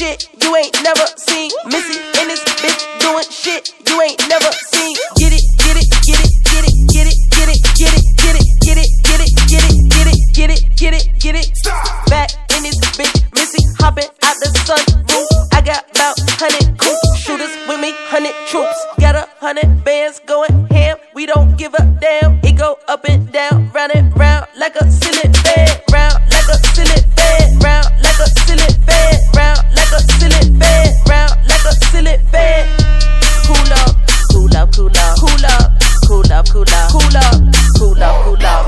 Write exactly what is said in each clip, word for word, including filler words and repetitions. shit you ain't never seen. Missy in this bitch doing shit you ain't never seen. Get it, get it, get it, get it, get it, get it, get it, get it, get it, get it, get it, get it, get it, get it, get it. Back in this bitch, Missy hopping out the sunroof. I got about hundred coops, shooters with me, hundred troops. Got a hundred bands going ham, we don't give a damn. It go up and down, round and round like a ceiling fan. Cool up, cool up,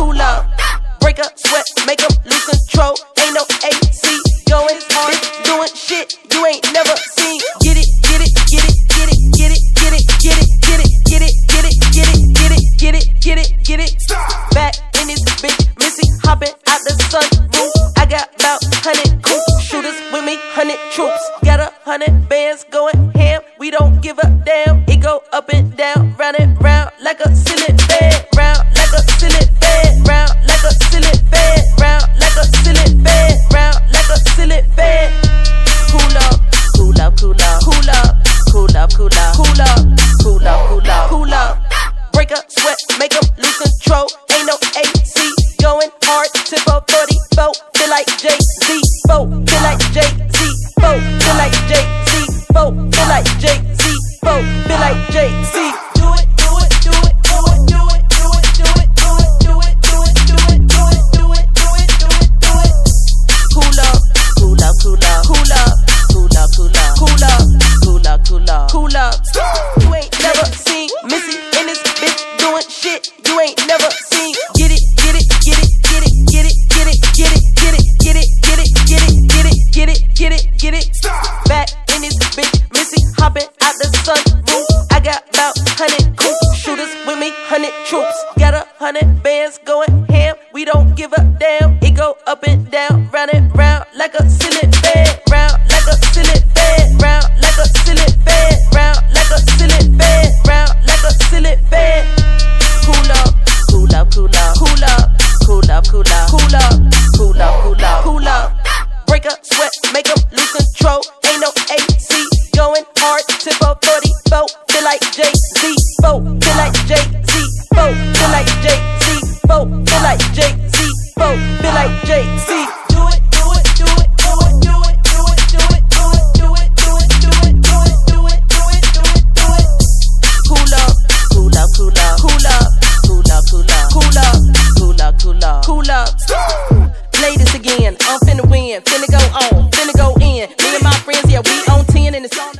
cool up. Play this again, I'm finna win, finna go on.